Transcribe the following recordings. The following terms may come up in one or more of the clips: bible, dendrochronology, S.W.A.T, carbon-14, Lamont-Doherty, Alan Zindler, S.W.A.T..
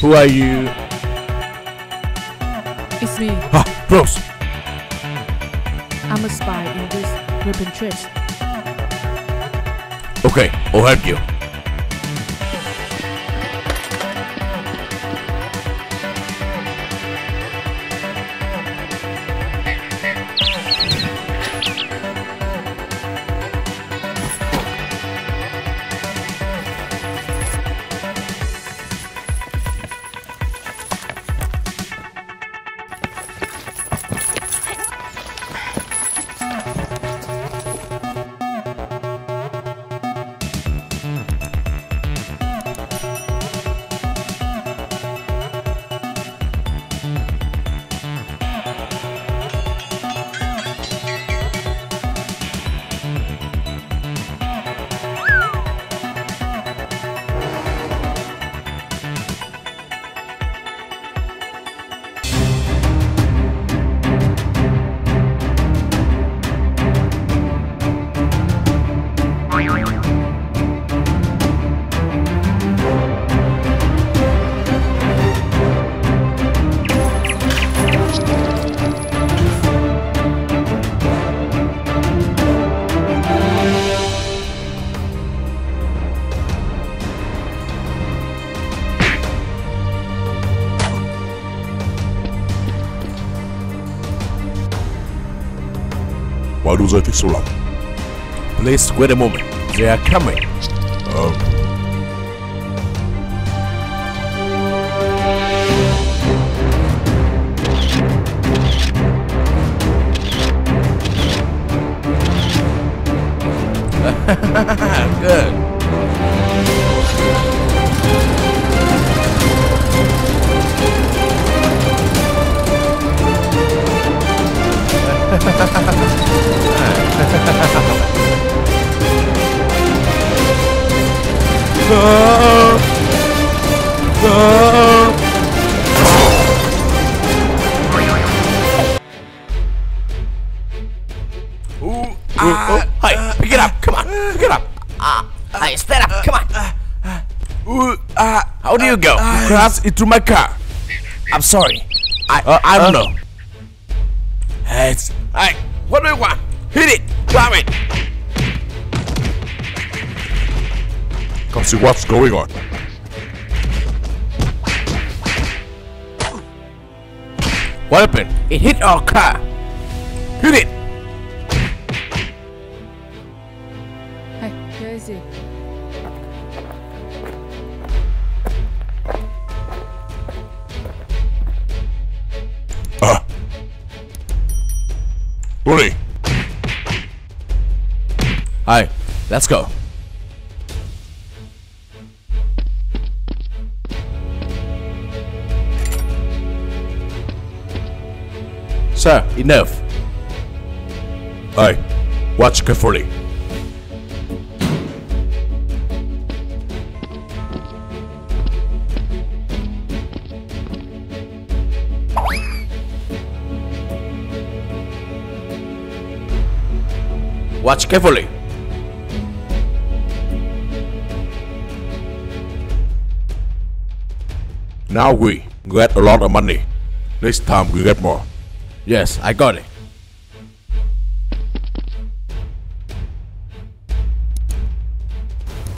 Who are you? It's me. Ah, gross. I'm a spy in this ribbon church. Okay, I'll help you. Why do they take so long? Please wait a moment. They are coming. Good. Hey, pick it up, come on, pick it up. Hey, stand up, come on. How do you go? Crash into my car. I'm sorry. I don't know. Hey, what do you want? Hit it, grab it. Come see what's going on. What happened? It hit our car. Hit it. Where is it? Ah! Hurry! Hi, let's go. Sir, enough. Hi, watch carefully. Watch carefully. Now we get a lot of money. Next time we get more. Yes, I got it.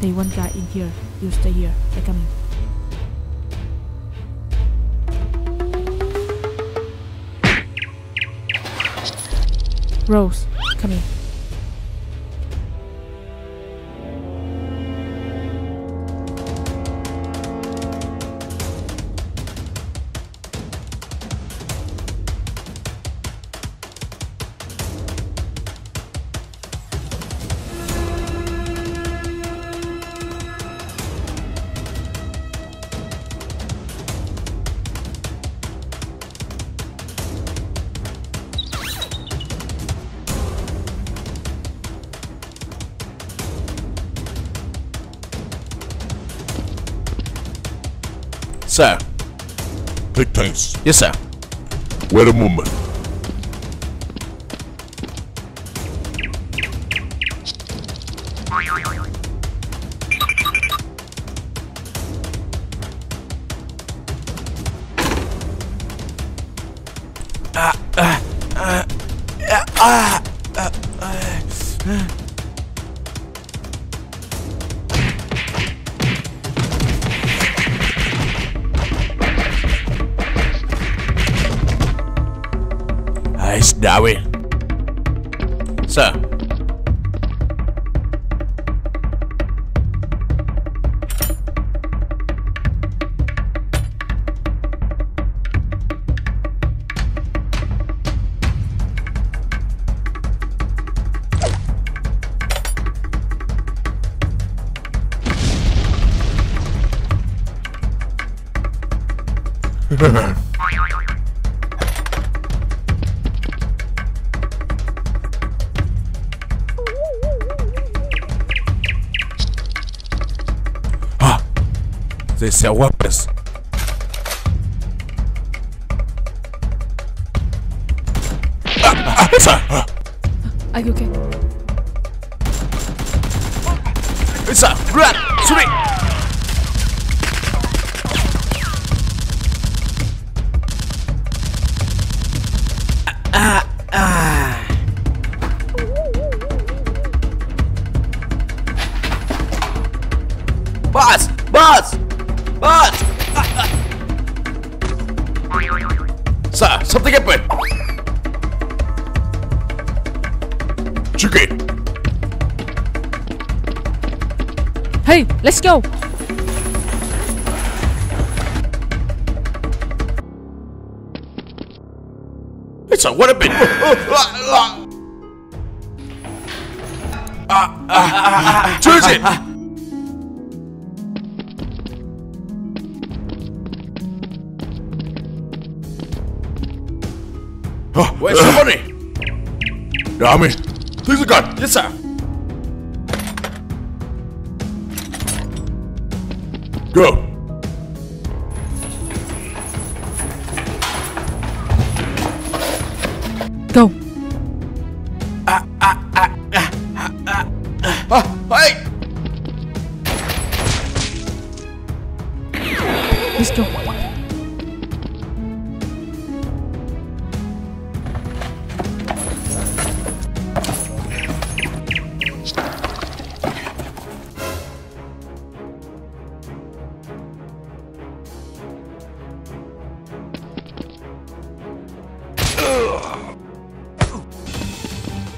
There's one guy in here. You stay here. They're coming. Rose, come in. Sir. Take things. Yes, sir. Wait a moment. S.W.A.T. Sir. Ah, they sell weapons. Are you okay? It's a run, shoot. Boss! Sir, something happened! Chicken! Hey, let's go! It's a what a bit! Choose it! Where's the money? Damn it. Please the gun. Yes, sir. Go. Go. Hey! Let's go.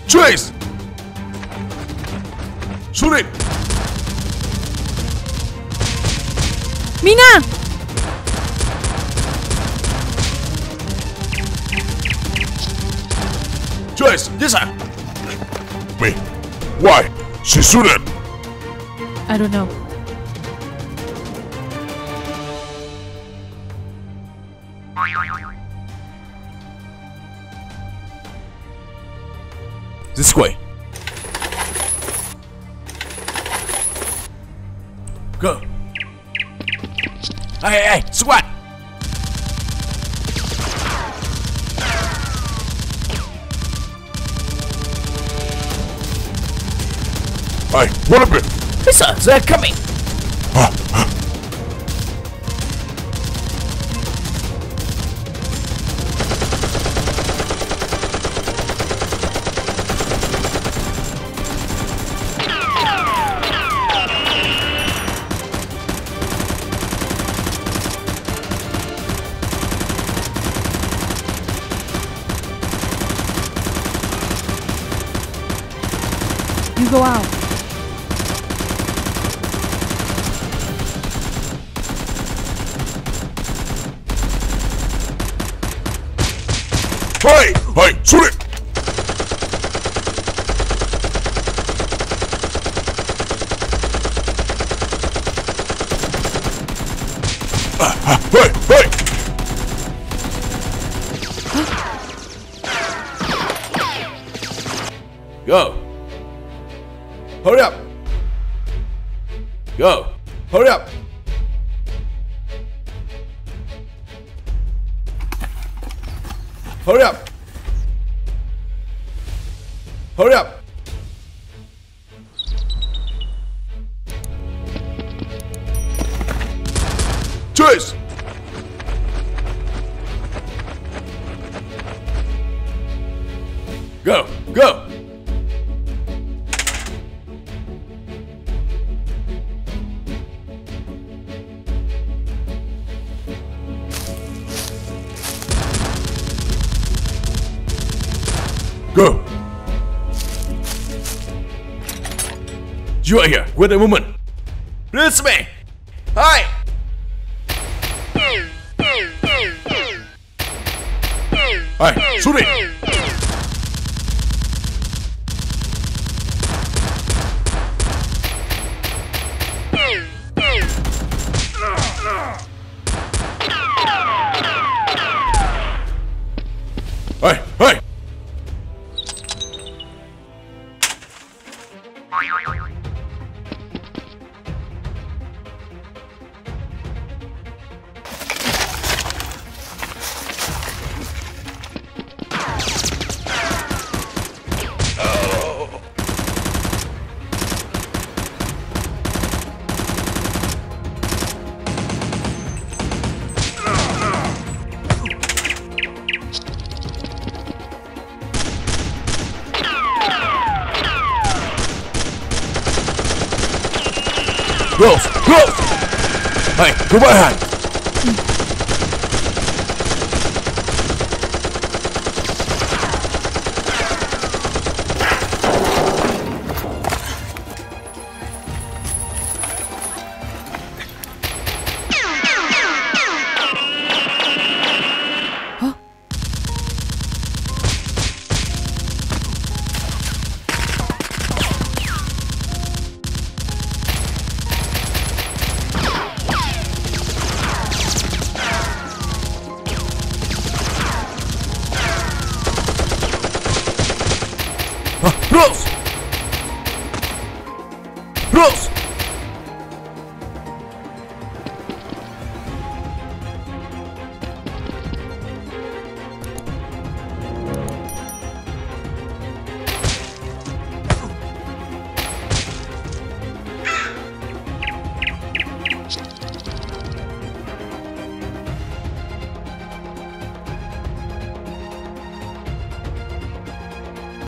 Trace! Shoot it! Mina! Trace, yes sir! Wait, why? She shoot it! I don't know. This way. Go. Hey, SWAT! Hey, what a bit! Hey, sir, they're coming! You go out. Hey, shoot it. Hey. Go. Hurry up! Go! Hurry up! Hurry up! Hurry up! Choice! Go! Go! Go! You are here. Wait a moment. It's me. Hi. Hi. Shoot me. Hey. Hey. Close! Close! Hey, go behind!